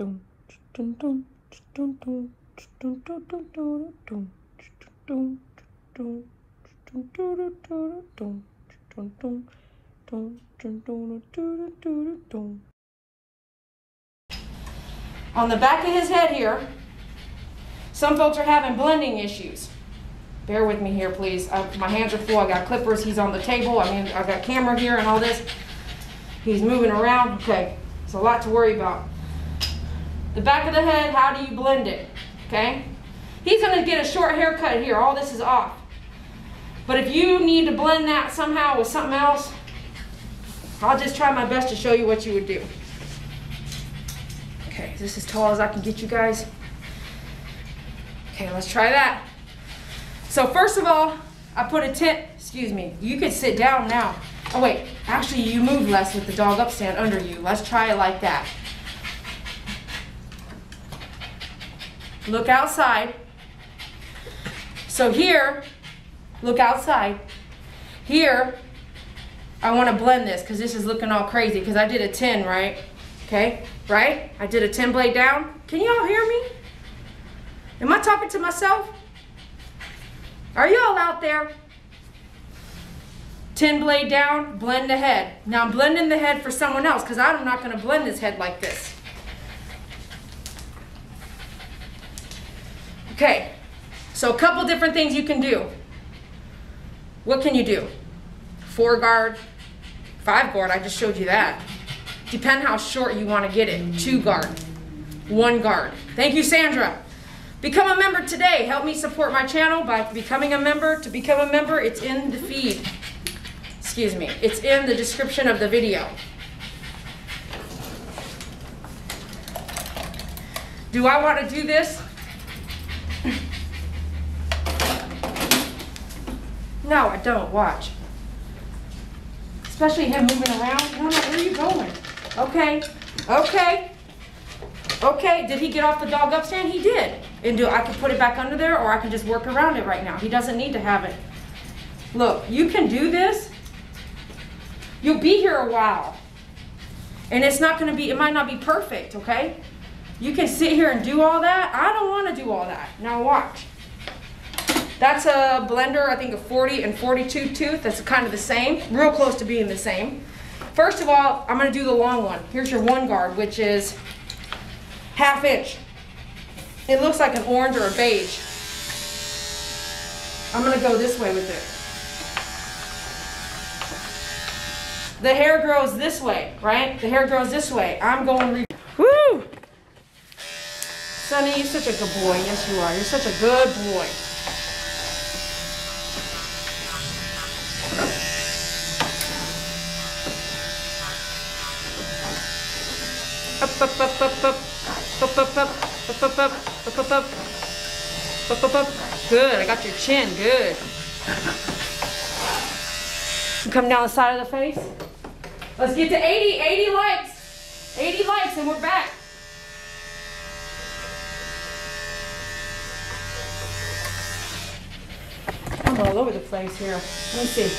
On the back of his head here, some folks are having blending issues. Bear with me here, please. My hands are full. I got clippers. He's on the table. I mean, I've got camera here and all this. He's moving around. Okay, it's a lot to worry about. The back of the head, how do you blend it? Okay? He's gonna get a short haircut here. All this is off. But if you need to blend that somehow with something else, I'll just try my best to show you what you would do. Okay, is this as tall as I can get you guys? Okay, let's try that. So first of all, I put a tent, excuse me, you could sit down now. Oh wait, actually you move less with the dog up stand under you. Let's try it like that. Look outside. So here, look outside. Here, I wanna blend this because this is looking all crazy because I did a 10, right? Okay, right? I did a 10 blade down. Can y'all hear me? Am I talking to myself? Are you all out there? 10 blade down, blend the head. Now I'm blending the head for someone else because I'm not going to blend this head like this. Okay, so a couple different things you can do. What can you do? 4 guard, 5 guard, I just showed you that. Depend how short you want to get it. 2 guard, 1 guard. Thank you, Sandra. Become a member today. Help me support my channel by becoming a member. To become a member, it's in the feed. Excuse me. It's in the description of the video. Do I want to do this? No, I don't. Watch. Especially him moving around. No, where are you going? Okay. Okay. Okay. Did he get off the dog up stand? He did. And do I can put it back under there, or I can just work around it right now. He doesn't need to have it. Look, you can do this. You'll be here a while. And it's not gonna be, it might not be perfect, okay? You can sit here and do all that. I don't wanna do all that. Now watch. That's a blender, I think a 40 and 42 tooth. That's kind of the same, real close to being the same. First of all, I'm gonna do the long one. Here's your 1 guard, which is 1/2 inch. It looks like an orange or a beige. I'm gonna go this way with it. The hair grows this way, right? The hair grows this way. I'm going Woo! Sonny, you're such a good boy. Yes, you are. You're such a good boy. Up, up, up, up, up. Up, up, up. Up, up, up. Up, up, up. Up, up, up. Good, I got your chin, good. Come down the side of the face. Let's get to 80 likes. 80 likes and we're back. I'm all over the place here. Let's see.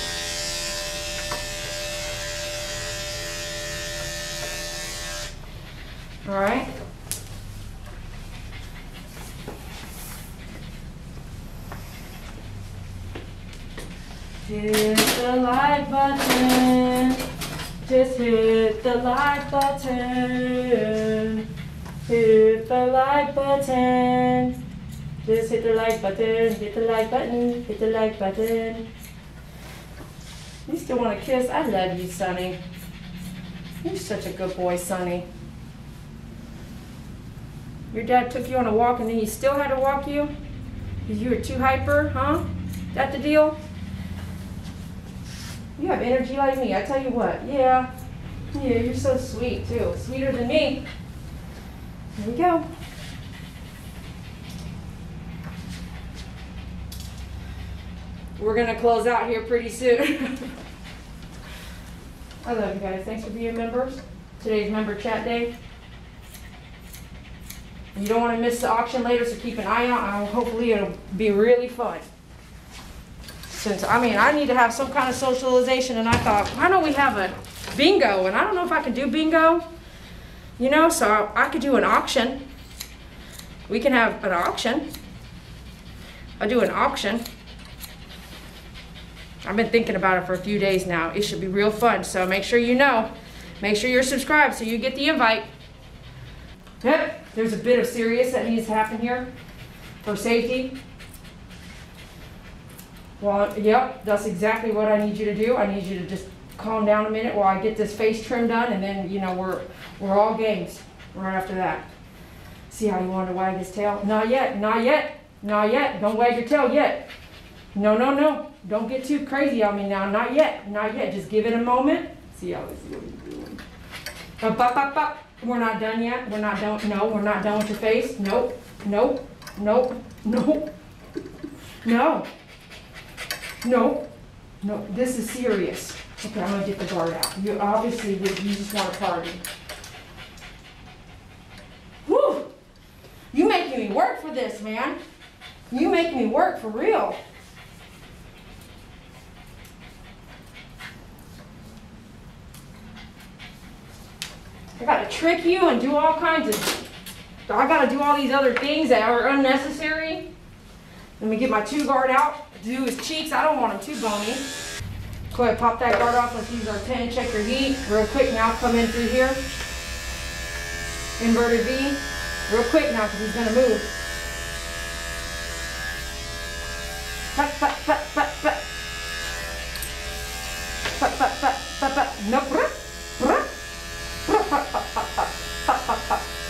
All right. Hit the like button. Just hit the like button. Hit the like button. Just hit the like button. Hit the like button. Hit the like button. You still want to kiss? I love you, Sonny. You're such a good boy, Sonny. Your dad took you on a walk and then he still had to walk you? Because you were too hyper, huh? Is that the deal? You have energy like me, I tell you what. Yeah. Yeah, you're so sweet too. Sweeter than me. Here we go. We're gonna close out here pretty soon. I love you guys. Thanks for being members. Today's member chat day. You don't want to miss the auction later, so keep an eye out. Hopefully it'll be really fun. Since, I mean, I need to have some kind of socialization, and I thought, why don't we have a bingo? And I don't know if I can do bingo. You know, so I could do an auction. We can have an auction. I'll do an auction. I've been thinking about it for a few days now. It should be real fun, so make sure you know. Make sure you're subscribed so you get the invite. Yep, there's a bit of serious that needs to happen here for safety. Well, yep, that's exactly what I need you to do. I need you to just calm down a minute while I get this face trim done, and then, you know, we're all games right after that. See how you want to wag his tail? Not yet, not yet, not yet. Don't wag your tail yet. No, no, no. Don't get too crazy on me now. Not yet, not yet. Just give it a moment. See how this is doing. Up, up, up, up. We're not done yet. We're not done. No, we're not done with your face. Nope, nope, nope, nope, no, no, no. This is serious. Okay, I'm gonna get the guard out. You obviously, you just want to party. Whew! You making me work for this, man. You make me work for real. I gotta trick you and do all kinds of, I gotta do all these other things that are unnecessary. Let me get my two guard out, do his cheeks. I don't want him too bony. Go ahead, pop that guard off. Let's use our 10, check your heat. Real quick now, come in through here. Inverted V, real quick now, because he's gonna move. Pat, pat, pat, pat, pat. Pat, pat, pat, pat, pat. No, bruh, bruh.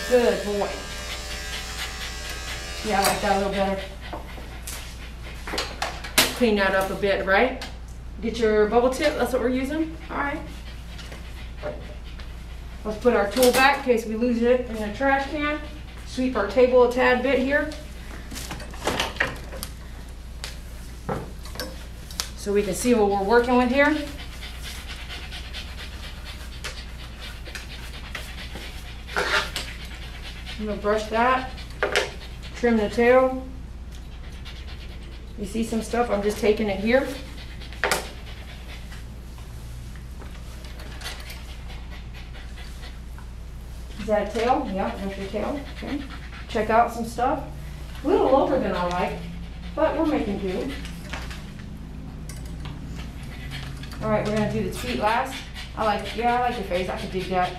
Good boy. Yeah, I like that a little better. Clean that up a bit, right? Get your bubble tip, that's what we're using. All right. Let's put our tool back in case we lose it in the trash can. Sweep our table a tad bit here, so we can see what we're working with here. I'm gonna brush that, trim the tail. You see some stuff, I'm just taking it here. Is that a tail? Yeah, that's your tail. Okay. Check out some stuff. A little lower than I like, but we're making do. All right, we're gonna do the feet last. I like it. Yeah, I like your face, I could dig that.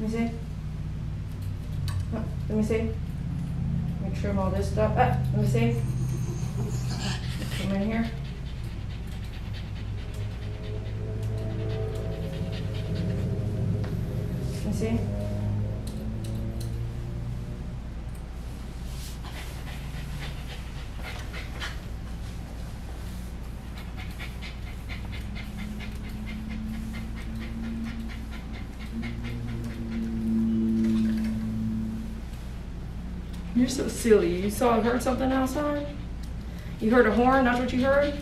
Let me see. Oh, let me see. Let me trim all this stuff. Ah, let me see. Come in here. Let me see. You're so silly. You saw and heard something outside? You heard a horn, that's what you heard?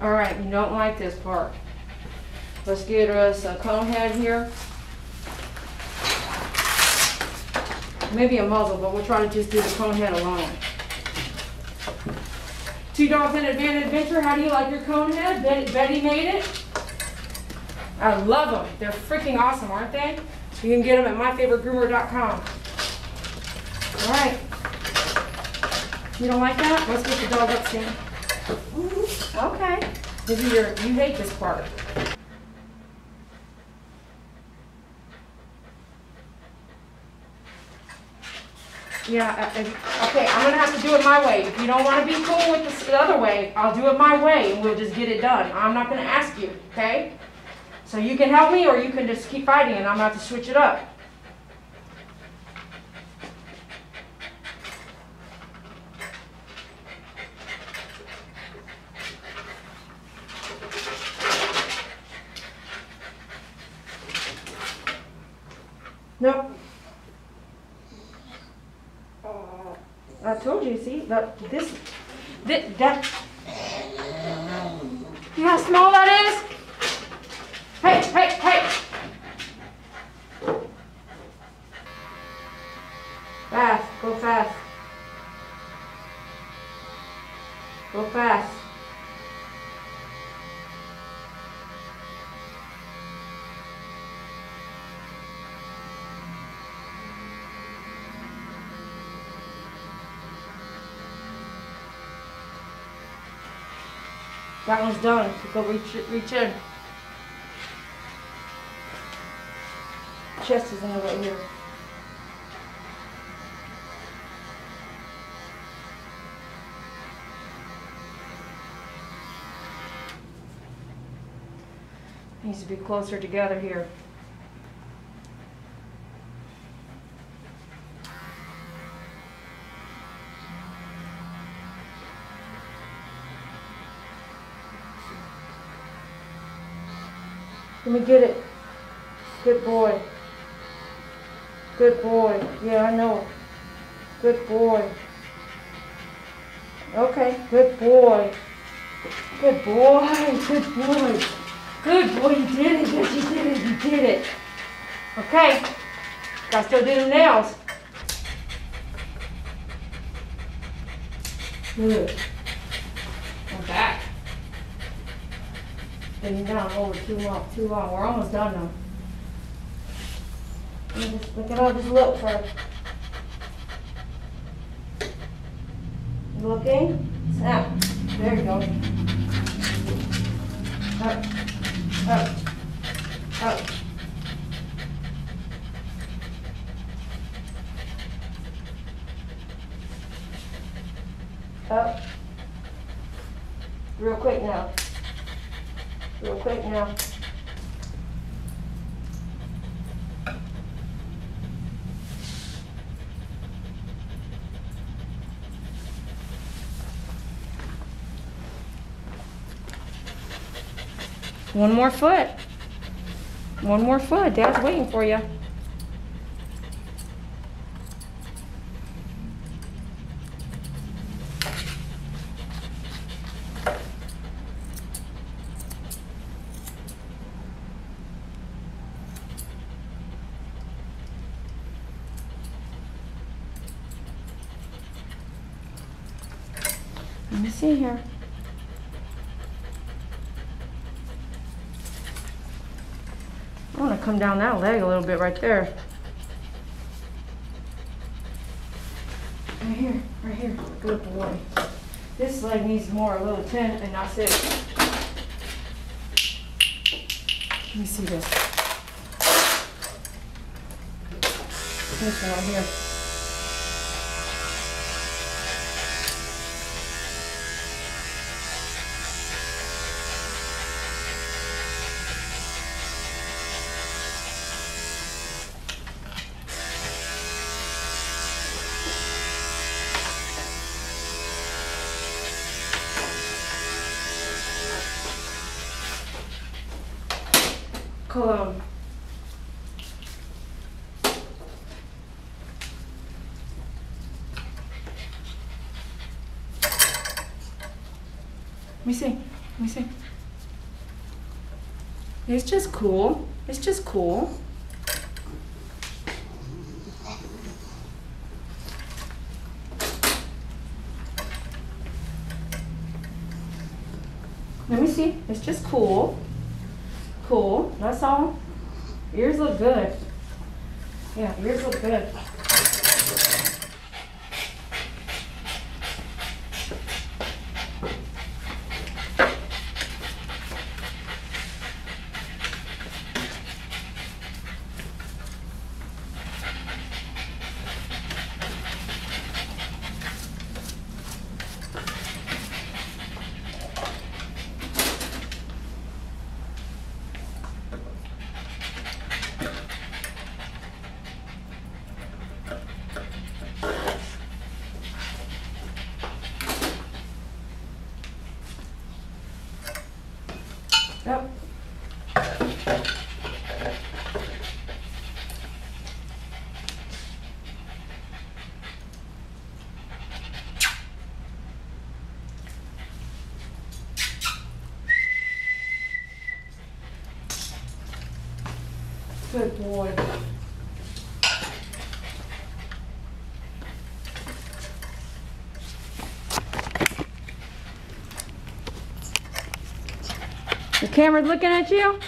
All right, you don't like this part. Let's get us a cone head here. Maybe a muzzle, but we'll try to just do the cone head alone. Two Dogs in Adventure, how do you like your cone head? Betty made it. I love them. They're freaking awesome, aren't they? You can get them at myfavoritegroomer.com. All right. You don't like that? Let's get the dog up soon. Okay. This is your, you hate this part. Yeah, okay, I'm gonna have to do it my way. If you don't want to be cool with this the other way, I'll do it my way and we'll just get it done. I'm not gonna ask you, okay? So you can help me or you can just keep fighting and I'm gonna have to switch it up. Nope. I told you, see, that that, you know how small that is? Hey, hey, hey. That one's done. So go reach in. Chest is in the way here. Needs to be closer together here. Let me get it. Good boy. Good boy. Yeah, I know. Good boy. Okay. Good boy. Good boy. Good boy. Good boy. You did it. Yes, you did it. You did it. Okay. Gotta still do the nails. Good. I'm back. Been down over too long. We're almost done now. Just look at all this look for. Looking. Snap. There you go. Up. Up. Up. Up. Real quick now. Real quick now. One more foot. One more foot. Dad's waiting for you. Let me see here. I want to come down that leg a little bit right there. Right here, right here. Good boy. This leg needs more, a little 10 and not 6. Let me see this. This one right here. Cologne. Let me see. Let me see. It's just cool. It's just cool. Let me see. It's just cool. Cool, that's all. Ears look good. Yeah, ears look good. Yep. Good boy. The camera's looking at you.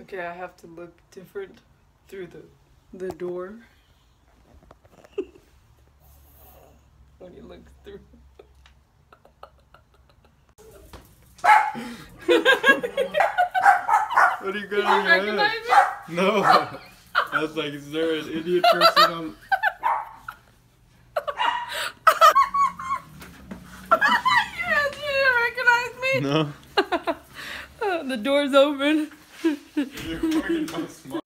Okay, I have to look different through the door. When you look through. What are you got on your head? No. I was like, is there an idiot person on? You didn't recognize me? No. The door's open. You're fucking so smart.